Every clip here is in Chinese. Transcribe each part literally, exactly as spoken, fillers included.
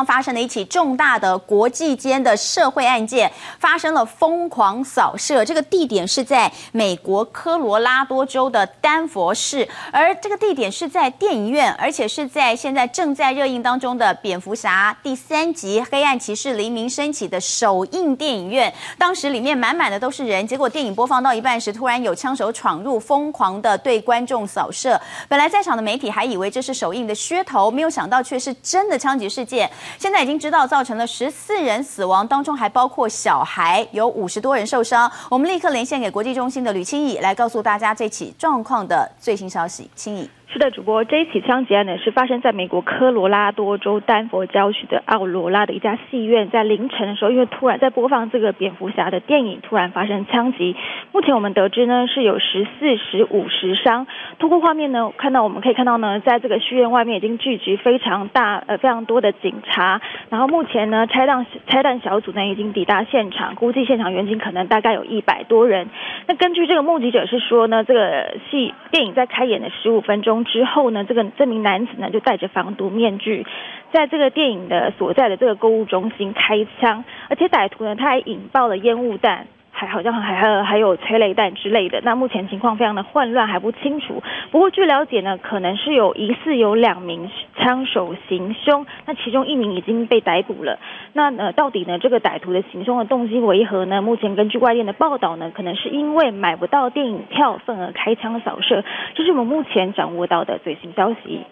方发生了一起重大的国际间的社会案件，发生了疯狂扫射。这个地点是在美国科罗拉多州的丹佛市，而这个地点是在电影院，而且是在现在正在热映当中的《蝙蝠侠》第三集《黑暗骑士：黎明升起》的首映电影院。当时里面满满的都是人，结果电影播放到一半时，突然有枪手闯入，疯狂的对观众扫射。本来在场的媒体还以为这是首映的噱头，没有想到却是真的枪击事件。现在已经知道造成了十四人死亡，当中还包括小孩，有五十多人受伤。我们立刻连线给国际中心的吕清沂，来告诉大家这起状况的最新消息。清沂。是的，主播，这一起枪击案呢是发生在美国科罗拉多州丹佛郊区的奥罗拉的一家戏院，在凌晨的时候，因为突然在播放这个蝙蝠侠的电影，突然发生枪击。目前我们得知呢是有十四死五十伤。通过画面呢看到，我们可以看到呢，在这个戏院外面已经聚集非常大呃非常多的警察，然后目前呢拆弹拆弹小组呢已经抵达现场，估计现场远景可能大概有一百多人。那根据这个目击者是说呢，这个戏电影在开演的十五分钟。之后呢，这个这名男子呢就戴着防毒面具，在这个电影的所在的这个购物中心开枪，而且歹徒呢他还引爆了烟雾弹，还好像还还还有催泪弹之类的。那目前情况非常的混乱，还不清楚。不过据了解呢，可能是有疑似有两名枪手行凶，那其中一名已经被逮捕了。那呃，到底呢这个歹徒的行凶的动机为何呢？目前根据外电的报道呢，可能是因为买不到电影票，愤而开枪扫射。这是我们目前掌握到的最新消息。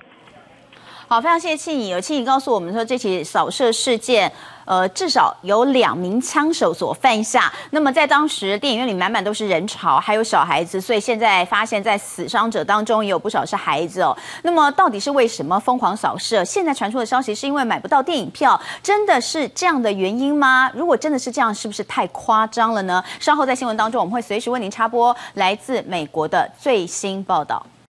好，非常谢谢庆颖。有庆颖告诉我们说，这起扫射事件，呃，至少有两名枪手所犯下。那么在当时电影院里满满都是人潮，还有小孩子，所以现在发现，在死伤者当中也有不少是孩子哦。那么到底是为什么疯狂扫射？现在传出的消息是因为买不到电影票，真的是这样的原因吗？如果真的是这样，是不是太夸张了呢？稍后在新闻当中，我们会随时为您插播来自美国的最新报道。